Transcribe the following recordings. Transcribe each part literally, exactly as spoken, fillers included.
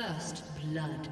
First blood.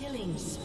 Killing spree.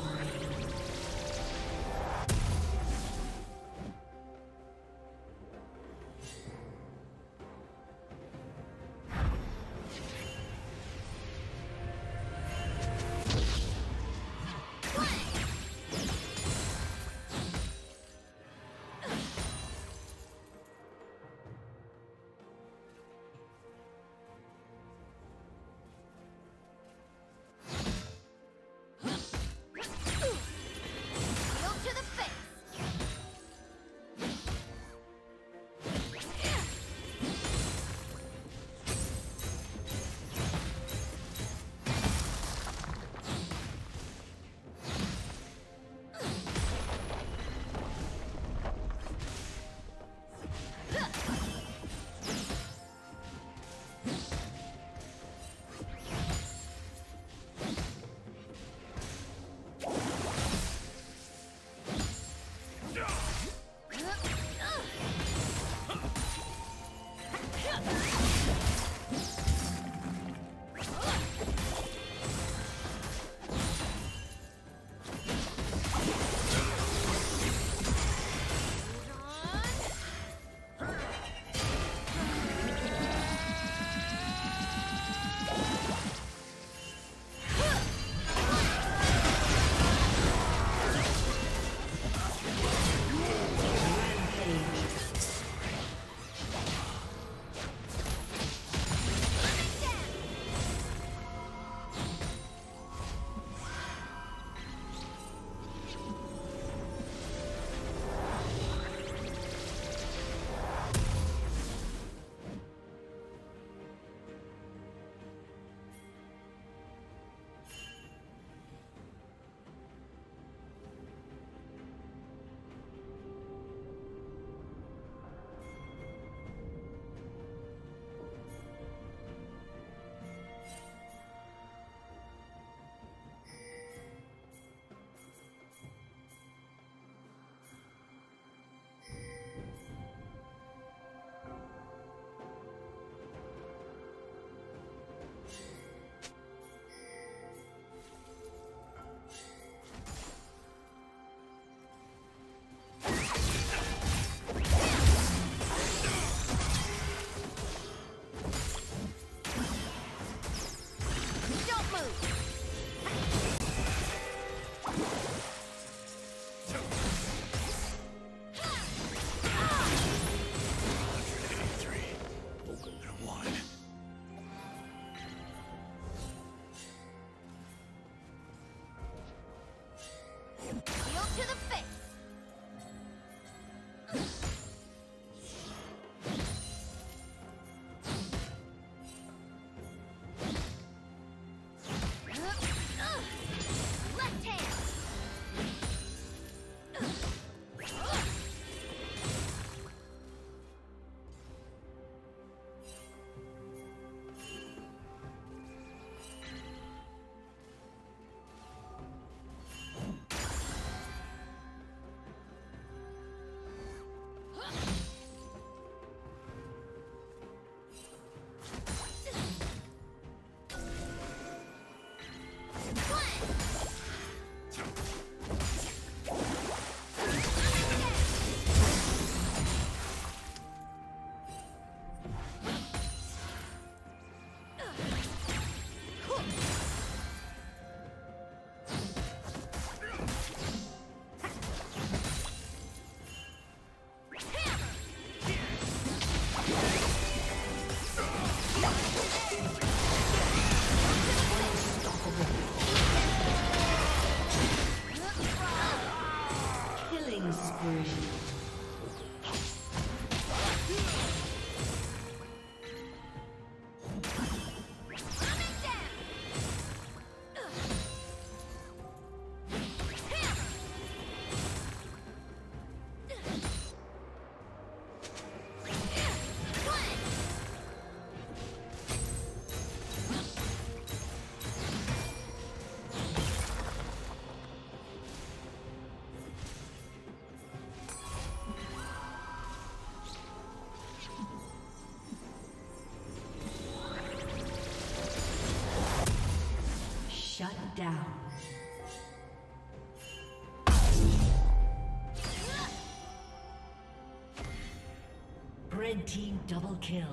Breathe. Shut down. Red team double kill.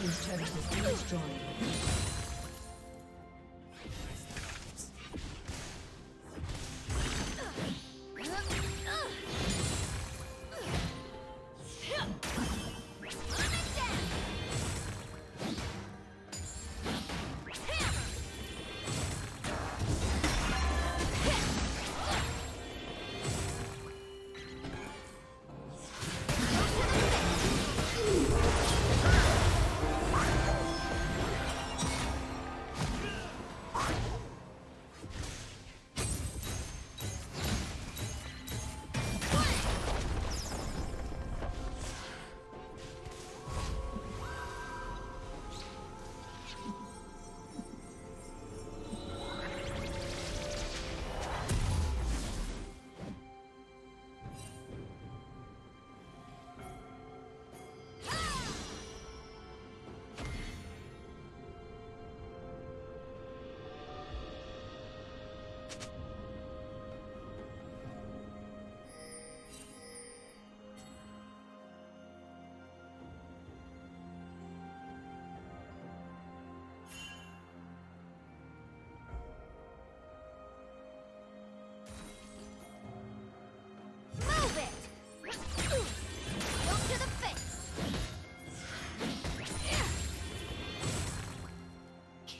His turret has been destroyed.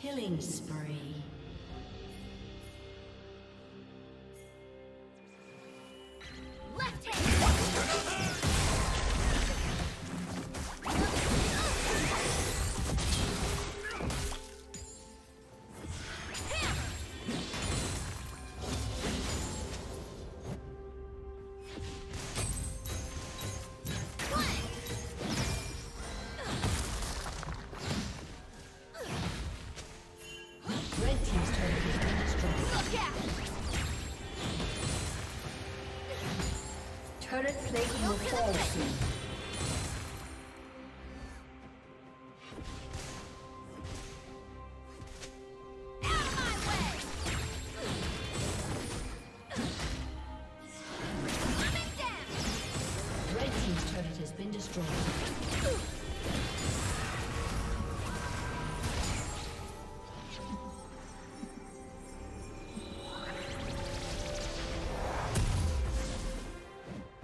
Killing spree. Left hand. Turret plate will fall soon.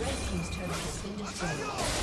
Red team's turret has been destroyed.